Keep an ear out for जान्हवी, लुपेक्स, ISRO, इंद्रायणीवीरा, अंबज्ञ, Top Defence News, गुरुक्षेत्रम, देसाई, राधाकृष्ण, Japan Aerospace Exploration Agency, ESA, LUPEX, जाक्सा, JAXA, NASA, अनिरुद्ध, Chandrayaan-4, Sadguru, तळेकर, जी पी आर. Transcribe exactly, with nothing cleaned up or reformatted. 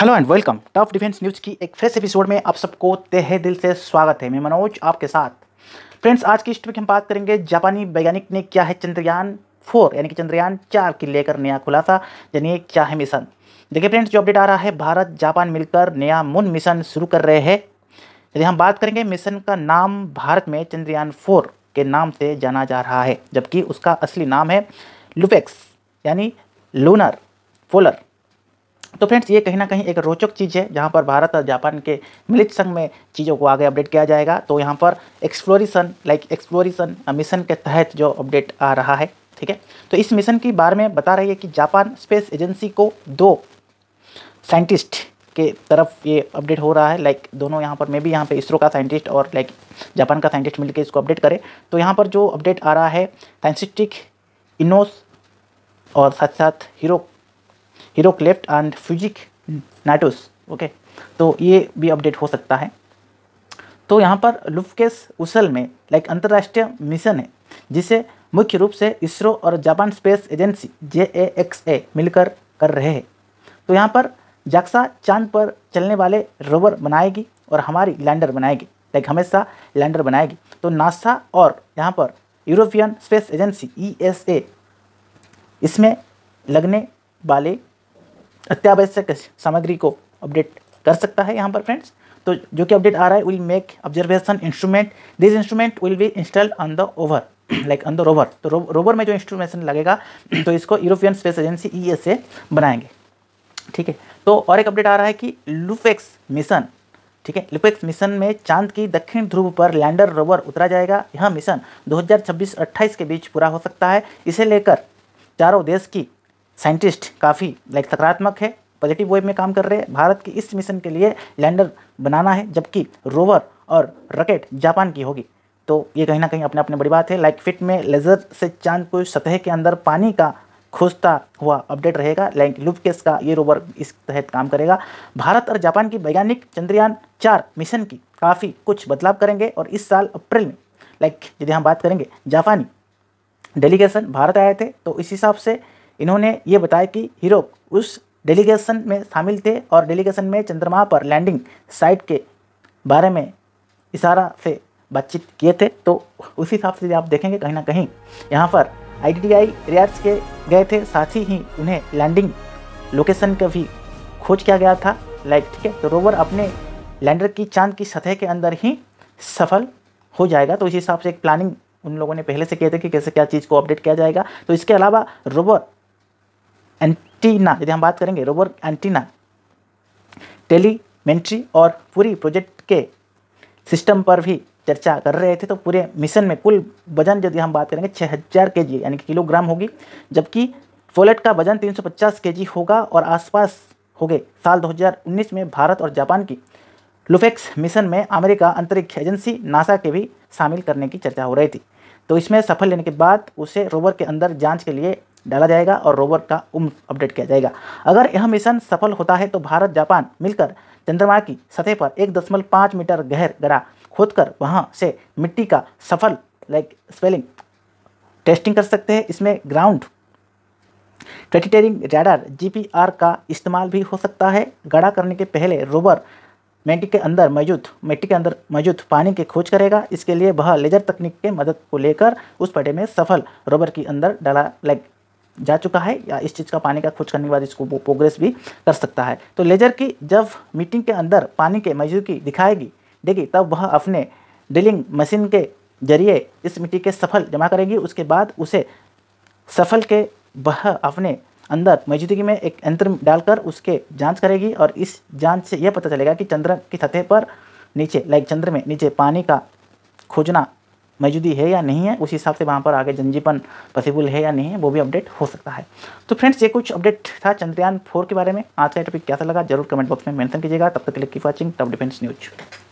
Hello and welcome tough defence news की एक fresh episode में आप सबको तहे दिल से स्वागत है। मैं मनोज आपके साथ। फ्रेंड्स, आज की हिस्ट्री में हम बात करेंगे जापानी वैज्ञानिक ने क्या है चंद्रयान फोर यानी कि चंद्रयान चार की लेकर नया खुलासा, यानी क्या है मिशन। देखिए फ्रेंड्स, जो अपडेट आ रहा है, भारत जापान मिलकर नया मून मिशन शुरू कर रहे हैं। यदि हम बात करेंगे, मिशन का नाम भारत में चंद्रयान फोर के नाम से जाना जा रहा है, जबकि उसका असली नाम है लुपेक्स यानी लूनर पोलर। तो फ्रेंड्स, ये कहीं ना कहीं एक रोचक चीज़ है, जहाँ पर भारत और जापान के मिलित संघ में चीज़ों को आगे अपडेट किया जाएगा। तो यहाँ पर एक्सप्लोरेशन लाइक एक्सप्लोरेशन मिशन के तहत जो अपडेट आ रहा है, ठीक है, तो इस मिशन के बारे में बता रही है कि जापान स्पेस एजेंसी को दो साइंटिस्ट के तरफ ये अपडेट हो रहा है। लाइक दोनों यहाँ पर मे भी यहाँ पे इसरो का साइंटिस्ट और लाइक जापान का साइंटिस्ट मिलकर इसको अपडेट करें। तो यहाँ पर जो अपडेट आ रहा है, साइंटिस्टिक इनोस और साथ साथ हीरो हीरो क्लेफ्ट एंड फ्यूजिक नाटोस, ओके, तो ये भी अपडेट हो सकता है। तो यहाँ पर लुपकेस उसल में लाइक अंतर्राष्ट्रीय मिशन है, जिसे मुख्य रूप से इसरो और Japan space agency J A X A मिलकर कर रहे हैं। तो यहाँ पर जाक्सा चांद पर चलने वाले रोवर बनाएगी और हमारी लैंडर बनाएगी, लाइक हमेशा लैंडर बनाएगी। तो नासा और यहाँ पर European space agency E S A इसमें लगने वाले अत्यावश्यक सामग्री को अपडेट कर सकता है यहाँ पर। फ्रेंड्स, तो जो कि अपडेट आ रहा है, will make observation instrument, this instrument will be installed on the over like on the rover. तो रो, रोवर में जो इंस्ट्रूमेशन लगेगा, तो इसको European space agency E S A बनाएंगे, ठीक है। तो और एक अपडेट आ रहा है कि लुपेक्स मिशन, ठीक है, लुपेक्स मिशन में चांद की दक्षिण ध्रुव पर लैंडर रोवर उतरा जाएगा। यह मिशन दो हज़ार छब्बीस अट्ठाईस के बीच पूरा हो सकता है। इसे लेकर चारों देश की साइंटिस्ट काफ़ी लाइक सकारात्मक है, पॉजिटिव वे में काम कर रहे हैं। भारत के इस मिशन के लिए लैंडर बनाना है, जबकि रोवर और रॉकेट जापान की होगी। तो ये कहीं ना कहीं अपने अपने बड़ी बात है। लाइक फिट में लेजर से चांद को सतह के अंदर पानी का खोजता हुआ अपडेट रहेगा। लाइक लुपकेस का ये रोवर इस तहत काम करेगा। भारत और जापान की वैज्ञानिक चंद्रयान चार मिशन की काफ़ी कुछ बदलाव करेंगे और इस साल अप्रैल में लाइक यदि हम बात करेंगे, जापानी डेलीगेशन भारत आए थे। तो इस हिसाब से इन्होंने ये बताया कि हीरो उस डेलीगेशन में शामिल थे और डेलीगेशन में चंद्रमा पर लैंडिंग साइट के बारे में इशारा से बातचीत किए थे। तो उस हिसाब से आप देखेंगे, कहीं ना कहीं यहाँ पर आई डी टी आई रियाड्स के गए थे, साथ ही उन्हें लैंडिंग लोकेशन का भी खोज किया गया था, लाइक, ठीक है। तो रोवर अपने लैंडर की चांद की सतह के अंदर ही सफल हो जाएगा। तो इस हिसाब से एक प्लानिंग उन लोगों ने पहले से किए थे कि कैसे क्या चीज़ को अपडेट किया जाएगा। तो इसके अलावा रोवर एंटीना, यदि हम बात करेंगे, रोवर एंटीना टेलीमेंट्री और पूरी प्रोजेक्ट के सिस्टम पर भी चर्चा कर रहे थे। तो पूरे मिशन में कुल वजन यदि हम बात करेंगे, छः हज़ार के जी यानी कि किलोग्राम होगी, जबकि फोलेट का वजन तीन सौ पचास के जी होगा और आसपास होंगे। साल दो हज़ार उन्नीस में भारत और जापान की लुपेक्स मिशन में अमेरिका अंतरिक्ष एजेंसी नासा के भी शामिल करने की चर्चा हो रही थी। तो इसमें सफल लेने के बाद उसे रोवर के अंदर जांच के लिए डाला जाएगा और रोवर का उम्र अपडेट किया जाएगा। अगर यह मिशन सफल होता है तो भारत जापान मिलकर चंद्रमा की सतह पर एक दशमलव पाँच मीटर गहर गड्ढा खोदकर वहां से मिट्टी का सफल लाइक स्वेलिंग टेस्टिंग कर सकते हैं। इसमें ground penetrating radar जी पी आर का इस्तेमाल भी हो सकता है। गड्ढा करने के पहले रोवर मिट्टी के अंदर मौजूद मिट्टी के अंदर मौजूद पानी की खोज करेगा। इसके लिए वह लेजर तकनीक के मदद को लेकर उस पटे में सफल रोवर के अंदर डाला लाइक जा चुका है, या इस चीज़ का पानी का खोज करने के बाद इसको प्रोग्रेस भी कर सकता है। तो लेजर की जब मीटिंग के अंदर पानी के मौजूदगी दिखाएगी देगी, तब वह अपने ड्रिलिंग मशीन के जरिए इस मिट्टी के सफल जमा करेगी। उसके बाद उसे सफल के वह अपने अंदर मौजूदगी में एक यंत्र डालकर उसके जांच करेगी और इस जांच से यह पता चलेगा कि चंद्र की सतह पर नीचे लाइक चंद्र में नीचे पानी का खोजना मौजूदी है या नहीं है। उस हिसाब से वहाँ पर आगे जनजीवन पॉसिबल है या नहीं है, वो भी अपडेट हो सकता है। तो फ्रेंड्स, ये कुछ अपडेट था चंद्रयान फोर के बारे में। आज का टॉपिक कैसा लगा, जरूर कमेंट बॉक्स में मेंशन कीजिएगा। तब तक के लिए keep watching tough defence news.